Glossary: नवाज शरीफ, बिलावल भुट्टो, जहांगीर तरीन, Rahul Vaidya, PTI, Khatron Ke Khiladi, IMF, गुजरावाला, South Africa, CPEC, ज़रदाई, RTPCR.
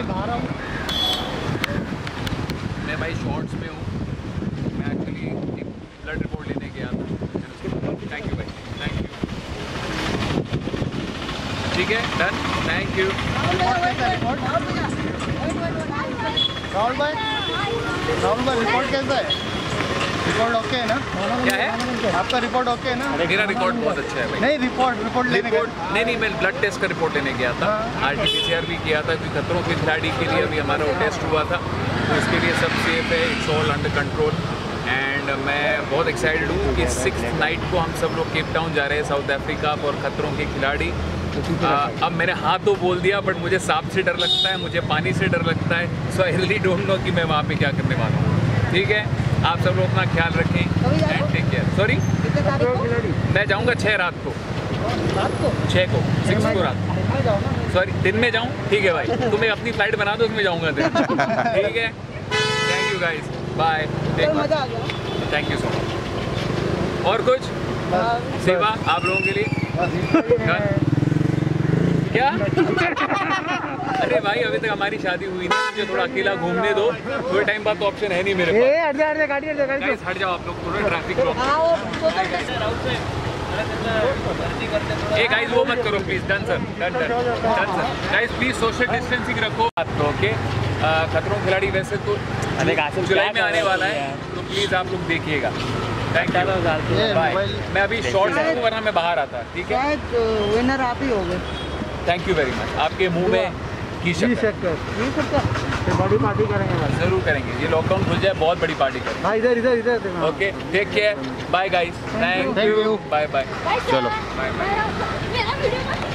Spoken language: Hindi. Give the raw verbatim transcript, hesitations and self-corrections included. भाई नहा रहा हूँ मैं भाई शॉर्ट्स में हूँ। मैं एक्चुअली एक ब्लड रिपोर्ट लेने गया था। थैंक यू भाई, थैंक यू। ठीक है, डन, थैंक यू। राहुल भाई, राहुल भाई रिपोर्ट कैसा है? रिपोर्ट ओके है ना? क्या है आपका रिपोर्ट? ओके है ना? मेरा रिपोर्ट बहुत अच्छा है भाई। नहीं रिपोर्ट रिपोर्ट लेने रिपोर्ट नहीं नहीं मैं ब्लड टेस्ट का रिपोर्ट लेने गया था। आरटीपीसीआर भी किया था क्योंकि खतरों के खिलाड़ी के लिए अभी हमारा वो टेस्ट हुआ था, तो इसके लिए सब सेफ है, it's all under control. And मैं बहुत एक्साइटेड हूँ कि सिक्स्थ नाइट को हम सब लोग केप टाउन जा रहे हैं, साउथ अफ्रीका और खतरों के खिलाड़ी। आ, अब मैंने हाँ तो बोल दिया बट मुझे सांप से डर लगता है, मुझे पानी से डर लगता है, so I really don't know कि मैं वहाँ पे क्या करने वाला हूँ। ठीक है, आप सब लोग अपना ख्याल रखें एंड टेक केयर। सॉरी मैं जाऊँगा छः रात को, छः को सिक्स को रात को, सॉरी दिन में जाऊँ। ठीक है भाई, तुम्हें अपनी फ्लाइट बना दो, उसमें जाऊँगा दिन। ठीक है, thank you guys, bye, thank you so much. और कुछ सेवा आप लोगों के लिए क्या? अरे भाई अभी तक हमारी शादी हुई नहीं, मुझे थोड़ा अकेला घूमने दो, थोड़े टाइम बाद तो ऑप्शन है नहीं मेरे पास। ए हट जा, हट जा, गाड़ी हट जा, गाड़ी हट जाओ आप लोग, थोड़ा ट्रैफिक ब्लॉक। ए गाइस वो मत करो please, done sir, done done done sir. Guys please social distancing रखो। ओके, खतरों के खिलाड़ी वैसे तो जुलाई में आने वाला है, तो प्लीज आप लोग देखिएगा। Thank you, bye. मैं अभी शॉर्ट में वरना मैं बाहर आता। ठीक है, विनर आप ही हो गए। Thank you very much. आपके मुंह में की शक्कर, ये बड़ी पार्टी करेंगे भाई, जरूर करेंगे। ये लॉकडाउन खुल जाए बहुत बड़ी पार्टी करेंगे भाई। इधर इधर इधर। Okay, take care, bye guys, thank you, bye bye, चलो बाय बाय।